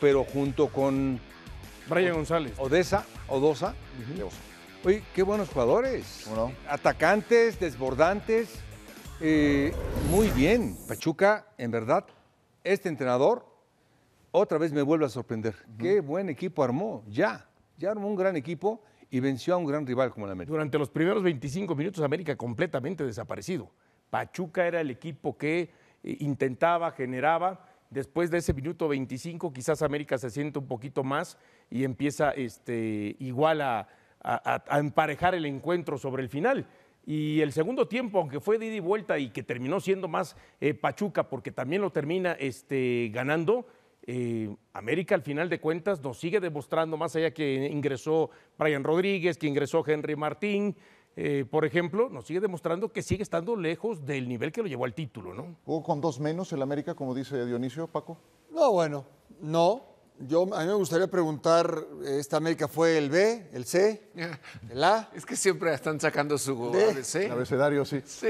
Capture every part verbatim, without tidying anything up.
Pero junto con Brian González, Odessa, Odosa. Uh-huh. Oye, qué buenos jugadores. ¿Cómo no? Atacantes, desbordantes. Eh, muy bien. Pachuca, en verdad, este entrenador otra vez me vuelve a sorprender. Uh-huh. Qué buen equipo armó. Ya, ya armó un gran equipo y venció a un gran rival como el América. Durante los primeros veinticinco minutos, América completamente desaparecido. Pachuca era el equipo que eh, intentaba, generaba. Después de ese minuto veinticinco, quizás América se siente un poquito más y empieza este, igual a, a, a emparejar el encuentro sobre el final. Y el segundo tiempo, aunque fue de ida y vuelta y que terminó siendo más eh, Pachuca, porque también lo termina este, ganando, eh, América al final de cuentas nos sigue demostrando, más allá que ingresó Brian Rodríguez, que ingresó Henry Martín, Eh, por ejemplo, nos sigue demostrando que sigue estando lejos del nivel que lo llevó al título, ¿no? ¿Jugó con dos menos el América, como dice Dionisio, Paco? No, bueno, no. Yo, a mí me gustaría preguntar, ¿esta América fue el B, el C, el A? Es que siempre están sacando su D, A B C. El abecedario, sí. Sí.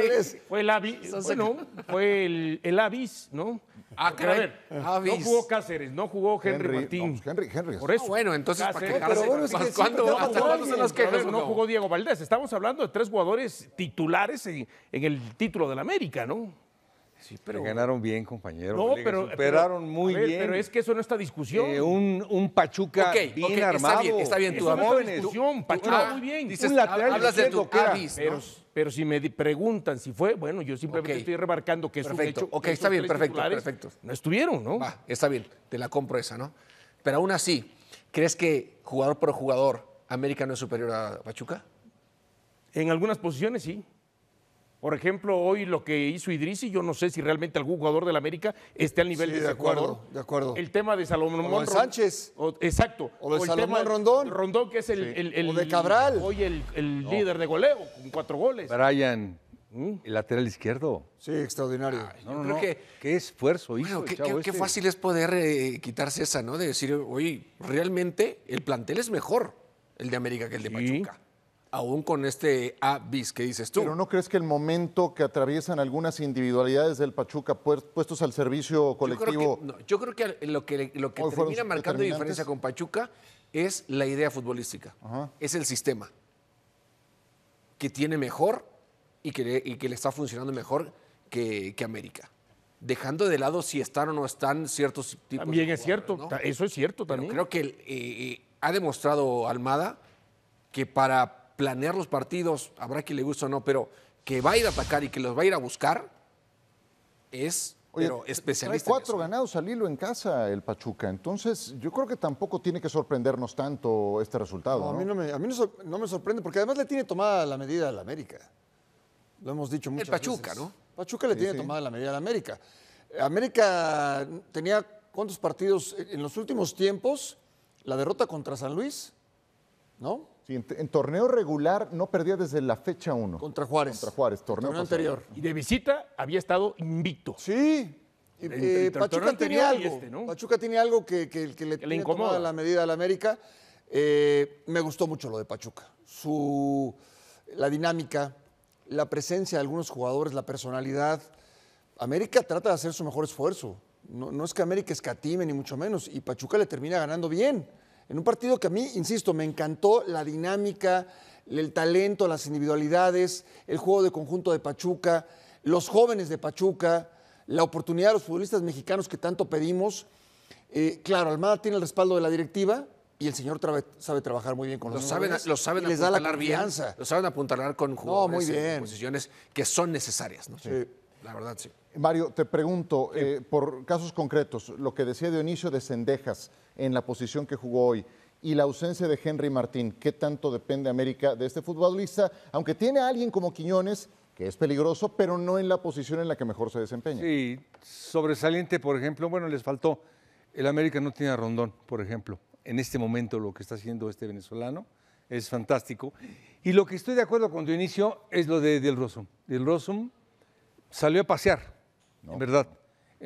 Fue el Avis, bueno, fue el, el Avis, ¿no? Ah, a ver, Avis. No jugó Cáceres, no jugó Henry, Henry Martín. No, pues Henry, Henry. Por eso. No, bueno, entonces, Cáceres, ¿para qué? Bueno, es que ¿Cuándo? ¿Hasta cuándo se nos quejan? No jugó Diego Valdés. Estamos hablando de tres jugadores titulares en, en el título del América, ¿no? Sí, pero... Le ganaron bien, compañero. No, pero... Superaron pero, muy ver, bien. Pero es que eso no está discusión. Eh, un, un Pachuca okay, bien okay, armado. Está bien, está bien. Tú, eso no está discusión. Pachuca ah, muy bien. Dices, un lateral hablas de tu Avis, ¿no? pero, pero si me preguntan si fue, bueno, yo simplemente okay. estoy remarcando que es un hecho. Ok, está bien, perfecto, perfecto. No estuvieron, ¿no? Va, está bien, te la compro esa, ¿no? Pero aún así, ¿crees que jugador por jugador América no es superior a Pachuca? En algunas posiciones, sí. Por ejemplo, hoy lo que hizo Idrissi, yo no sé si realmente algún jugador del América esté al nivel sí, de ese de acuerdo, jugador. De acuerdo. El tema de Salomón Rondón. Sánchez. O, exacto. O de o el Salomón tema Rondón. Rondón, que es el, sí. el, el, el o de Cabral. Hoy el, el no. líder de goleo, con cuatro goles. Brian, ¿Mm? el lateral izquierdo. Sí, extraordinario. Ah, no, yo no, creo no. que qué esfuerzo hizo. Bueno, qué, qué, este. qué fácil es poder eh, quitarse esa, ¿no? De decir, oye, realmente el plantel es mejor el de América que el de sí. Pachuca. Aún con este Avis que dices tú. Pero ¿no crees que el momento que atraviesan algunas individualidades del Pachuca puestos al servicio colectivo? Yo creo que, no, yo creo que lo que, lo que termina marcando diferencia con Pachuca es la idea futbolística. Ajá. Es el sistema que tiene mejor y que le, y que le está funcionando mejor que, que América. Dejando de lado si están o no están ciertos tipos también de es cierto, ¿no? Eso es cierto también. Pero creo que eh, ha demostrado Almada que para planear los partidos, habrá quien le guste o no, pero que va a ir a atacar y que los va a ir a buscar es Oye, pero especialista. Hay cuatro en eso. Ganados al hilo en casa el Pachuca, entonces yo creo que tampoco tiene que sorprendernos tanto este resultado. No, ¿no? A mí, no me, a mí no, no me sorprende, porque además le tiene tomada la medida a la América. Lo hemos dicho muchas veces. El Pachuca, veces. ¿no? Pachuca le sí, tiene sí. tomada la medida a la América. América tenía cuántos partidos en los últimos tiempos, la derrota contra San Luis, ¿no? Sí, en, en torneo regular no perdía desde la fecha uno. Contra Juárez. Contra Juárez, torneo, torneo anterior. Y de visita había estado invicto. Sí. El, el, eh, el Pachuca tenía algo. Este, ¿no? Pachuca tiene algo que, que, que le, que le incomoda la medida de la América. Eh, me gustó mucho lo de Pachuca. Su, la dinámica, la presencia de algunos jugadores, la personalidad. América trata de hacer su mejor esfuerzo. No, no es que América escatime, ni mucho menos. Y Pachuca le termina ganando bien. En un partido que a mí, insisto, me encantó la dinámica, el talento, las individualidades, el juego de conjunto de Pachuca, los jóvenes de Pachuca, la oportunidad de los futbolistas mexicanos que tanto pedimos. Eh, claro, Almada tiene el respaldo de la directiva y el señor trabe, sabe trabajar muy bien con los jugadores. Lo saben apuntalar bien, lo saben apuntalar con jugadores en posiciones que son necesarias, ¿no? Sí. Sí. La verdad, sí. Mario, te pregunto, sí. eh, por casos concretos, lo que decía Dionisio de Sendejas en la posición que jugó hoy y la ausencia de Henry Martín, ¿qué tanto depende América de este futbolista? Aunque tiene a alguien como Quiñones, que es peligroso, pero no en la posición en la que mejor se desempeña. Sí, sobresaliente, por ejemplo, bueno, les faltó. El América no tiene a Rondón, por ejemplo. En este momento lo que está haciendo este venezolano es fantástico. Y lo que estoy de acuerdo con Dionisio es lo de Del Rossum. Del Rossum salió a pasear, no. en verdad.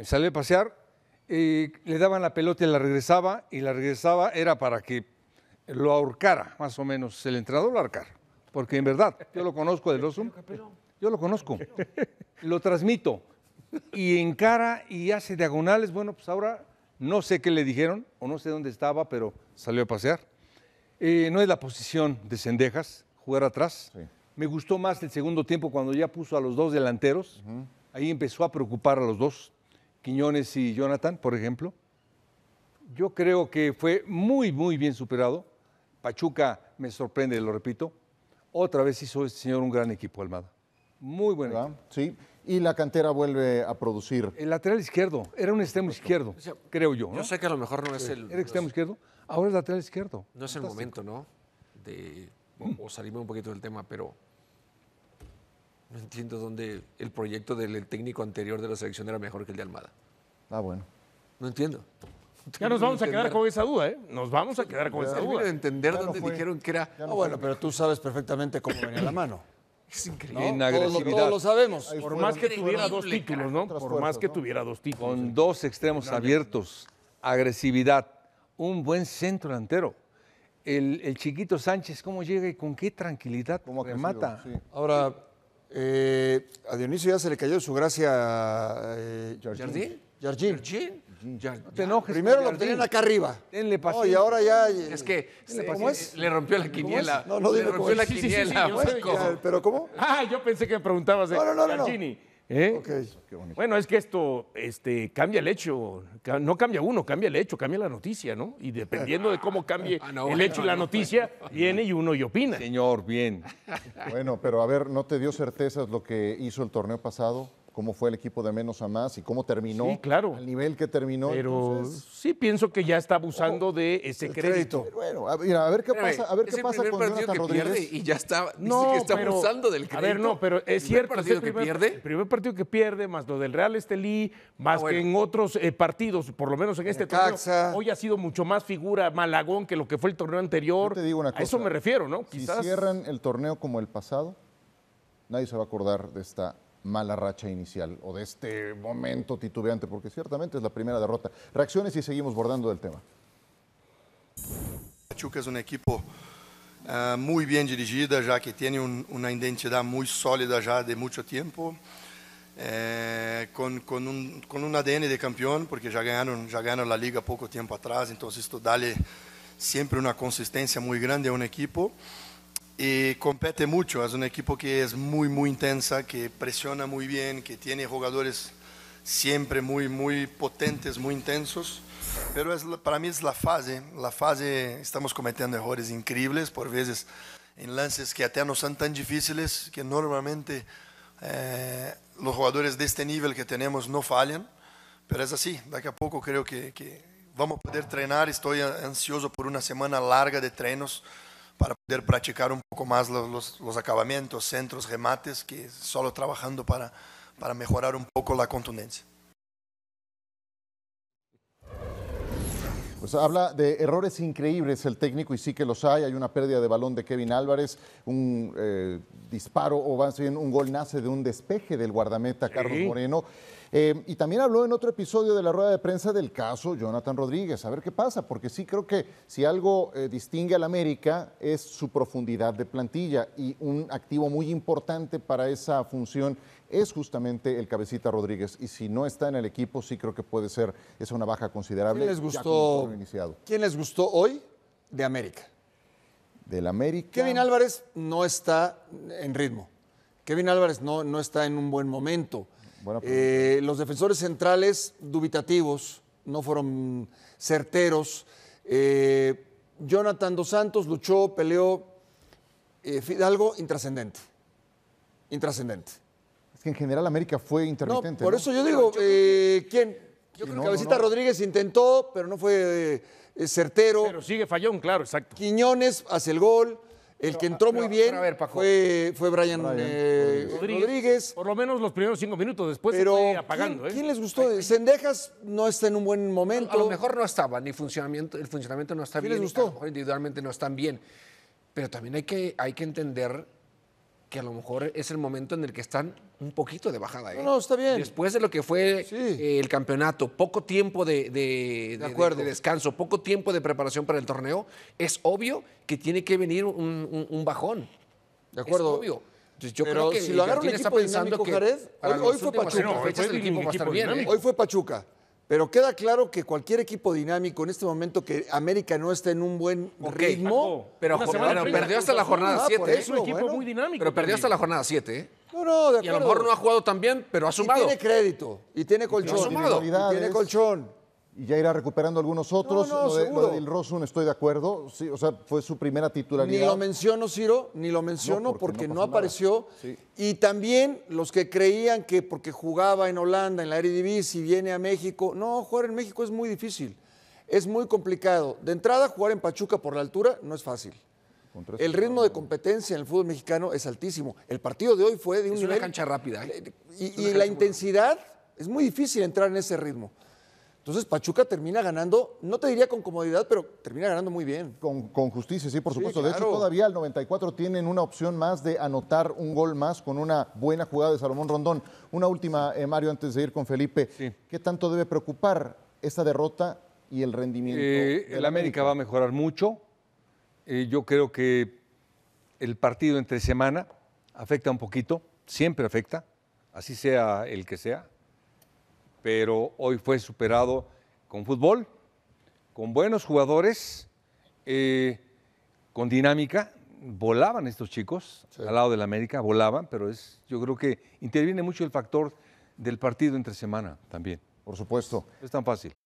Salió a pasear, eh, le daban la pelota y la regresaba, y la regresaba era para que lo ahorcara, más o menos, el entrenador lo ahorcara. Porque en verdad, yo lo conozco del Rossum, yo lo conozco, lo transmito, y encara y hace diagonales, bueno, pues ahora No sé qué le dijeron o no sé dónde estaba, pero salió a pasear. Eh, no es la posición de Sendejas, jugar atrás. Sí. Me gustó más el segundo tiempo cuando ya puso a los dos delanteros. Uh-huh. Ahí empezó a preocupar a los dos, Quiñones y Jonathan, por ejemplo. Yo creo que fue muy, muy bien superado. Pachuca me sorprende, lo repito. Otra vez hizo este señor un gran equipo, Almada. Muy buen equipo. Sí. Y la cantera vuelve a producir. El lateral izquierdo, era un extremo izquierdo, o sea, creo yo, ¿no? Yo sé que a lo mejor no es sí. el... Era extremo no es, izquierdo, ahora es lateral izquierdo. No es Fantástico. El momento, ¿no? De, o, o salirme un poquito del tema, pero no entiendo dónde el proyecto del técnico anterior de la selección era mejor que el de Almada. Ah, bueno. No entiendo. Ya nos vamos a quedar con esa duda, ¿eh? Nos vamos a quedar con esa duda. De entender no dónde fue. Dijeron que era... No ah, bueno, fue. Pero tú sabes perfectamente cómo venía la mano. Es increíble. ¿No? Todos, todos lo sabemos. Por más que tuviera dos títulos, ¿no? Por más que tuviera dos títulos. Con dos extremos abiertos, agresividad, un buen centro delantero. El, el chiquito Sánchez, ¿cómo llega y con qué tranquilidad remata? Sí. Ahora, eh, a Dionisio ya se le cayó su gracia. Eh, ¿Jardín? Jardín. No te enojes. Primero lo tenían acá arriba. Tenle pasión. Oh, y ahora ya. Es que es? le rompió la quiniela. No, no, le rompió la quiniela. Sí, sí, sí, ya, ¿pero cómo? Ah, yo pensé que me preguntabas de no, no, no, Jardine. No. ¿Eh? Okay. Qué bueno, es que esto este, cambia el hecho. No cambia uno, cambia el hecho, cambia la noticia, ¿no? Y dependiendo de cómo cambie ah, no, el hecho no, no, y la noticia, no, no, viene y uno y opina. Señor, bien. Bueno, pero a ver, ¿no te dio certezas lo que hizo el torneo pasado? Cómo fue el equipo de menos a más y cómo terminó, sí, claro. al nivel que terminó. Pero entonces... sí pienso que ya está abusando oh, de ese crédito. crédito. Bueno, a, mira, a ver qué pero pasa, a ver qué pasa con Jonathan Rodríguez. Y ya está, no, dice que está pero, abusando del crédito. A ver, no, pero es cierto. Partido es el, primer, que pierde? el primer partido que pierde, más lo del Real Estelí, más ah, bueno. que en otros eh, partidos, por lo menos en este torneo. Hoy ha sido mucho más figura Malagón que lo que fue el torneo anterior. Yo te digo una cosa, a eso me refiero, ¿no? Si Quizás... cierran el torneo como el pasado, nadie se va a acordar de esta mala racha inicial o de este momento titubeante, porque ciertamente es la primera derrota. Reacciones y seguimos bordando el tema. Pachuca es un equipo uh, muy bien dirigido, ya que tiene un, una identidad muy sólida ya de mucho tiempo, eh, con, con, un, con un A D N de campeón, porque ya ganaron, ya ganaron la liga poco tiempo atrás, entonces esto dale siempre una consistencia muy grande a un equipo. Y compete mucho, es un equipo que es muy, muy intensa, que presiona muy bien, que tiene jugadores siempre muy, muy potentes, muy intensos. Pero es, para mí es la fase, la fase, estamos cometiendo errores increíbles, por veces en lances que até no son tan difíciles, que normalmente eh, los jugadores de este nivel que tenemos no fallan. Pero es así, daqui a poco creo que, que vamos a poder entrenar, estoy ansioso por una semana larga de entrenos, para poder practicar un poco más los, los, los acabamientos, centros, remates, que solo trabajando para, para mejorar un poco la contundencia. Pues habla de errores increíbles el técnico y sí que los hay. Hay una pérdida de balón de Kevin Álvarez, un eh, disparo o más bien un gol nace de un despeje del guardameta sí. Carlos Moreno. Eh, y también habló en otro episodio de la rueda de prensa del caso Jonathan Rodríguez. A ver qué pasa, porque sí creo que si algo eh, distingue al América es su profundidad de plantilla y un activo muy importante para esa función es justamente el Cabecita Rodríguez. Y si no está en el equipo, sí creo que puede ser esa una baja considerable. ¿Quién les gustó, ¿quién les gustó hoy de América? Del América. Kevin Álvarez no está en ritmo. Kevin Álvarez no, no está en un buen momento. Eh, los defensores centrales dubitativos, no fueron certeros. Eh, Jonathan Dos Santos luchó, peleó. Eh, Fidalgo, intrascendente. Intrascendente. Es que en general América fue intermitente. No, por ¿no? eso yo digo, eh, ¿quién? Yo creo no, que Cabecita no, no. Rodríguez intentó, pero no fue eh, certero. Pero sigue fallón, claro, exacto. Quiñones hace el gol. El que entró muy bien ver, fue, fue Brian, Brian. Eh, Rodríguez, Rodríguez. Por lo menos los primeros cinco minutos después pero se fue apagando. ¿Quién, eh? ¿quién les gustó? Ay, ay. Sendejas no está en un buen momento. A lo mejor no estaba, ni funcionamiento, el funcionamiento no está bien. ¿Quién les gustó? A lo mejor individualmente no están bien. Pero también hay que, hay que entender que a lo mejor es el momento en el que están un poquito de bajada. ¿eh? No, no, está bien. Después de lo que fue sí. eh, el campeonato, poco tiempo de, de, de, de, de descanso, poco tiempo de preparación para el torneo, es obvio que tiene que venir un, un, un bajón. De acuerdo. Es obvio. Entonces, yo Pero creo que si lo agarra un equipo dinámico, Jared, hoy, hoy fue Pachuca. No, hoy, fue el equipo, equipo bien, ¿eh? hoy fue Pachuca. Pero queda claro que cualquier equipo dinámico en este momento que América no está en un buen okay, ritmo. Pero, pero perdió hasta la jornada siete. Ah, es un equipo bueno, muy dinámico. Pero perdió también. hasta la jornada siete. ¿eh? No, no, de acuerdo. Y a lo mejor no ha jugado tan bien, pero ha sumado. Y tiene crédito. Y tiene colchón. Y ha sumado. Y tiene colchón. Y ya irá recuperando algunos otros. No, no, lo, de, lo de Del Rossum estoy de acuerdo. Sí, o sea, fue su primera titularidad. Ni lo menciono, Ciro, ni lo menciono no, porque, porque no, no apareció. Sí. Y también los que creían que porque jugaba en Holanda, en la Eredivisie, viene a México. No, jugar en México es muy difícil. Es muy complicado. De entrada, jugar en Pachuca por la altura no es fácil. El ritmo de competencia en el fútbol mexicano es altísimo. El partido de hoy fue de un es nivel... Es una cancha rápida. ¿eh? Y, y cancha la intensidad, buena. es muy difícil entrar en ese ritmo. Entonces, Pachuca termina ganando, no te diría con comodidad, pero termina ganando muy bien. Con, con justicia, sí, por supuesto. Sí, claro. De hecho, todavía al noventa y cuatro tienen una opción más de anotar un gol más con una buena jugada de Salomón Rondón. Una última, eh, Mario, antes de ir con Felipe. Sí. ¿Qué tanto debe preocupar esta derrota y el rendimiento? Eh, el América, América va a mejorar mucho. Eh, yo creo que el partido entre semana afecta un poquito, siempre afecta, así sea el que sea. Pero hoy fue superado con fútbol, con buenos jugadores, eh, con dinámica. Volaban estos chicos, sí. al lado del América, volaban, pero es, yo creo que interviene mucho el factor del partido entre semana también. Por supuesto. Es tan fácil.